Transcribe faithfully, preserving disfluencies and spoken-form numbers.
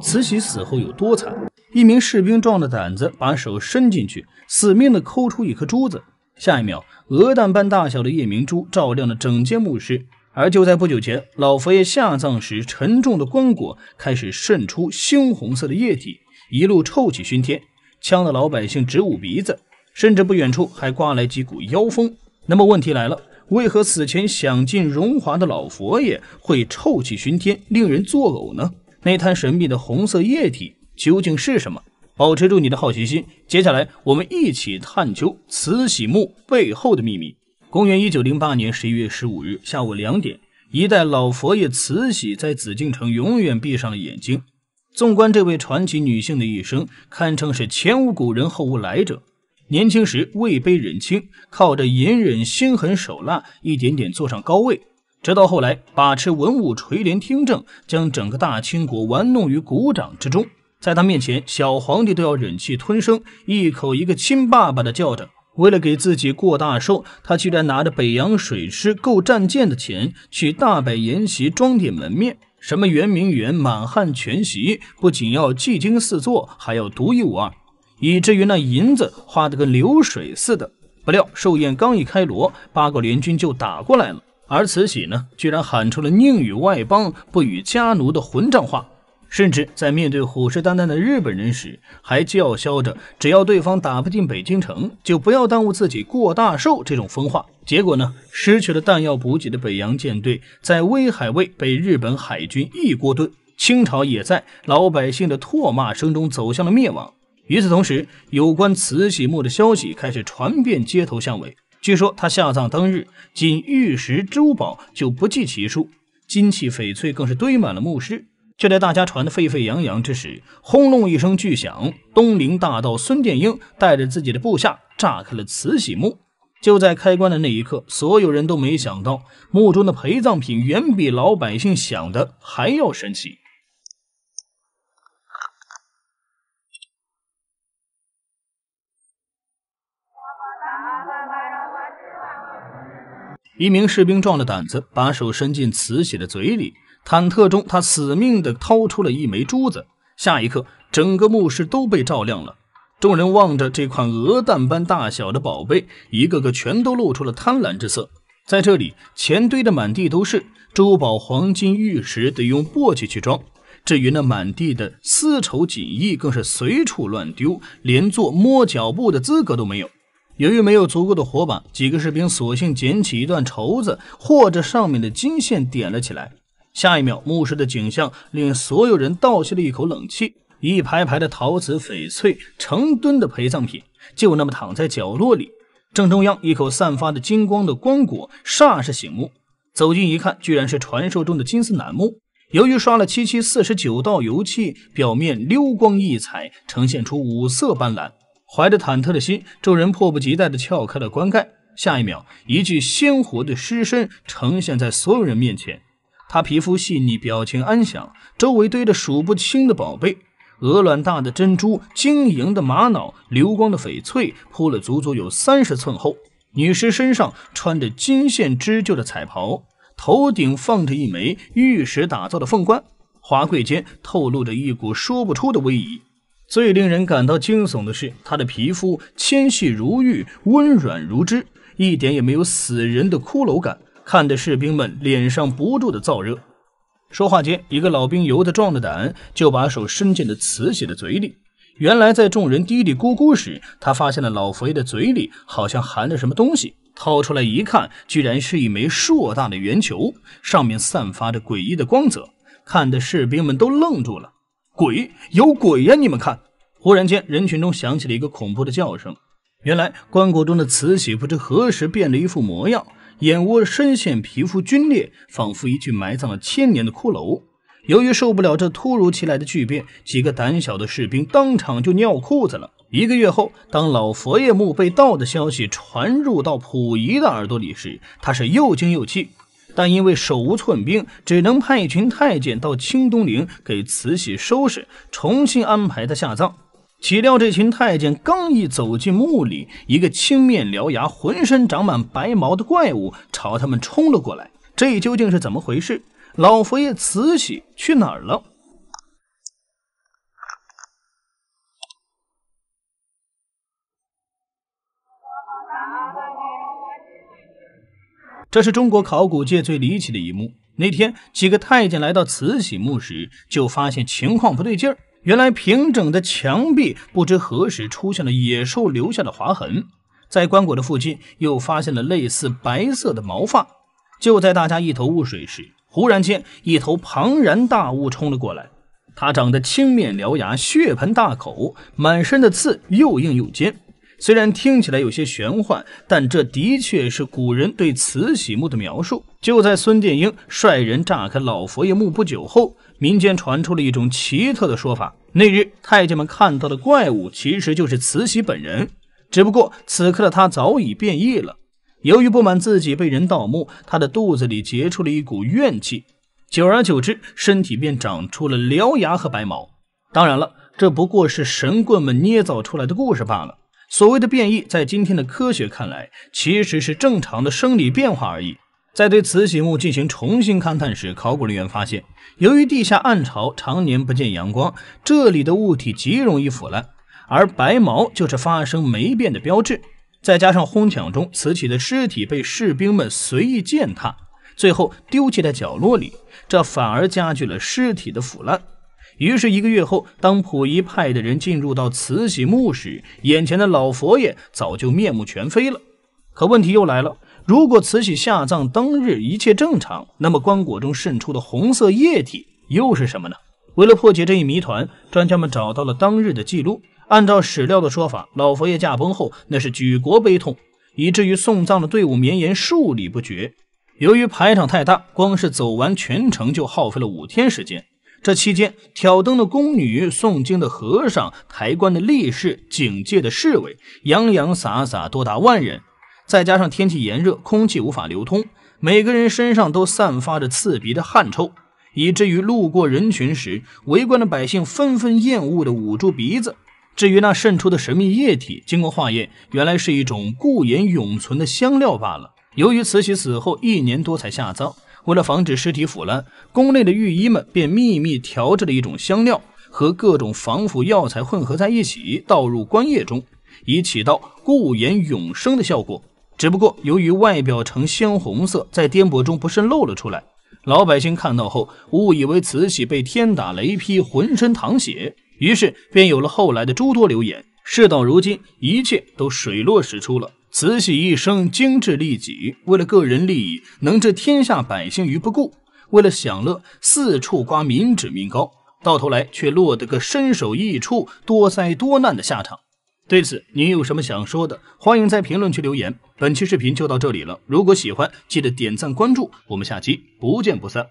慈禧死后有多惨？一名士兵壮着胆子把手伸进去，死命地抠出一颗珠子。下一秒，鹅蛋般大小的夜明珠照亮了整间墓室。而就在不久前，老佛爷下葬时，沉重的棺椁开始渗出猩红色的液体，一路臭气熏天，呛得老百姓直捂鼻子，甚至不远处还刮来几股妖风。那么问题来了，为何死前享尽荣华的老佛爷会臭气熏天，令人作呕呢？那滩神秘的红色液体究竟是什么？保持住你的好奇心，接下来我们一起探究慈禧墓背后的秘密。公元一九零八年十一月十五日下午两点，一代老佛爷慈禧在紫禁城永远闭上了眼睛。纵观这位传奇女性的一生，堪称是前无古人后无来者。年轻时位卑人轻，靠着隐忍、心狠手辣，一点点坐上高位，直到后来把持文武垂帘听政，将整个大清国玩弄于股掌之中。在他面前，小皇帝都要忍气吞声，一口一个亲爸爸的叫着。为了给自己过大寿，他居然拿着北洋水师购战舰的钱去大摆筵席装点门面，什么圆明园、满汉全席，不仅要技惊四座，还要独一无二，以至于那银子花得跟流水似的。不料寿宴刚一开锣，八国联军就打过来了，而慈禧呢，居然喊出了宁与外邦不与家奴的混账话，甚至在面对虎视眈眈的日本人时，还叫嚣着只要对方打不进北京城，就不要耽误自己过大寿这种疯话。结果呢，失去了弹药补给的北洋舰队在威海卫被日本海军一锅炖，清朝也在老百姓的唾骂声中走向了灭亡。与此同时，有关慈禧墓的消息开始传遍街头巷尾。据说他下葬当日，仅玉石珠宝就不计其数，金器翡翠更是堆满了墓室。就在大家传得沸沸扬扬之时，轰隆一声巨响，东陵大盗孙殿英带着自己的部下炸开了慈禧墓。就在开棺的那一刻，所有人都没想到，墓中的陪葬品远比老百姓想的还要神奇。一名士兵壮着胆子把手伸进慈禧的嘴里，忐忑中，他死命地掏出了一枚珠子。下一刻，整个墓室都被照亮了。众人望着这款鹅蛋般大小的宝贝，一个个全都露出了贪婪之色。在这里，钱堆的满地都是，珠宝、黄金、玉石得用簸箕去装。至于那满地的丝绸锦衣，更是随处乱丢，连做摸脚布的资格都没有。由于没有足够的火把，几个士兵索性捡起一段绸子，或者上面的金线点了起来。下一秒，墓室的景象令所有人倒吸了一口冷气，一排排的陶瓷翡翠，成吨的陪葬品就那么躺在角落里。正中央，一口散发着金光的棺椁煞是醒目，走近一看，居然是传说中的金丝楠木。由于刷了七七四十九道油漆，表面溜光溢彩，呈现出五色斑斓。怀着忐忑的心，众人迫不及待地撬开了棺盖。下一秒，一具鲜活的尸身呈现在所有人面前，他皮肤细腻，表情安详，周围堆着数不清的宝贝，鹅卵大的珍珠，晶莹的玛瑙，流光的翡翠，铺了足足有三十寸厚。女尸身上穿着金线织就的彩袍，头顶放着一枚玉石打造的凤冠，华贵间透露着一股说不出的威仪。最令人感到惊悚的是，她的皮肤纤细如玉，温软如脂，一点也没有死人的骷髅感，看得士兵们脸上不住的燥热。说话间，一个老兵由得壮着胆，就把手伸进了慈禧的嘴里。原来在众人嘀嘀咕咕时，他发现了老佛爷的嘴里好像含着什么东西，掏出来一看，居然是一枚硕大的圆球，上面散发着诡异的光泽，看得士兵们都愣住了。鬼，有鬼呀、啊！你们看！忽然间，人群中响起了一个恐怖的叫声。原来棺椁中的慈禧不知何时变了一副模样，眼窝深陷，皮肤皲裂，仿佛一具埋葬了千年的骷髅。由于受不了这突如其来的巨变，几个胆小的士兵当场就尿裤子了。一个月后，当老佛爷墓被盗的消息传入到溥仪的耳朵里时，他是又惊又气，但因为手无寸兵，只能派一群太监到清东陵给慈禧收拾，重新安排他下葬。岂料这群太监刚一走进墓里，一个青面獠牙、浑身长满白毛的怪物朝他们冲了过来。这究竟是怎么回事？老佛爷慈禧去哪儿了？这是中国考古界最离奇的一幕。那天，几个太监来到慈禧墓时，就发现情况不对劲儿。原来平整的墙壁不知何时出现了野兽留下的划痕，在棺椁的附近又发现了类似白色的毛发。就在大家一头雾水时，忽然间一头庞然大物冲了过来。它长得青面獠牙，血盆大口，满身的刺又硬又尖。虽然听起来有些玄幻，但这的确是古人对慈禧墓的描述。就在孙殿英率人炸开老佛爷墓不久后，民间传出了一种奇特的说法：那日太监们看到的怪物其实就是慈禧本人，只不过此刻的她早已变异了。由于不满自己被人盗墓，她的肚子里结出了一股怨气，久而久之，身体便长出了獠牙和白毛。当然了，这不过是神棍们捏造出来的故事罢了。所谓的变异，在今天的科学看来，其实是正常的生理变化而已。在对慈禧墓进行重新勘探时，考古人员发现，由于地下暗潮常年不见阳光，这里的物体极容易腐烂，而白毛就是发生霉变的标志。再加上哄抢中，慈禧的尸体被士兵们随意践踏，最后丢弃在角落里，这反而加剧了尸体的腐烂。于是，一个月后，当溥仪派的人进入到慈禧墓时，眼前的老佛爷早就面目全非了。可问题又来了，如果慈禧下葬当日一切正常，那么棺椁中渗出的红色液体又是什么呢？为了破解这一谜团，专家们找到了当日的记录。按照史料的说法，老佛爷驾崩后，那是举国悲痛，以至于送葬的队伍绵延数里不绝。由于排场太大，光是走完全程就耗费了五天时间。这期间，挑灯的宫女、诵经的和尚、抬棺的力士、警戒的侍卫，洋洋洒洒多达万人。再加上天气炎热，空气无法流通，每个人身上都散发着刺鼻的汗臭，以至于路过人群时，围观的百姓纷纷厌恶地捂住鼻子。至于那渗出的神秘液体，经过化验，原来是一种固盐永存的香料罢了。由于慈禧死后一年多才下葬，为了防止尸体腐烂，宫内的御医们便秘密调制了一种香料，和各种防腐药材混合在一起，倒入棺液中，以起到固颜永生的效果。只不过由于外表呈鲜红色，在颠簸中不慎露了出来，老百姓看到后误以为慈禧被天打雷劈，浑身淌血，于是便有了后来的诸多流言。事到如今，一切都水落石出了。慈禧一生精致利己，为了个人利益，能置天下百姓于不顾，为了享乐，四处刮民脂民膏，到头来却落得个身首异处、多灾多难的下场。对此，您有什么想说的？欢迎在评论区留言。本期视频就到这里了，如果喜欢，记得点赞关注，我们下期不见不散。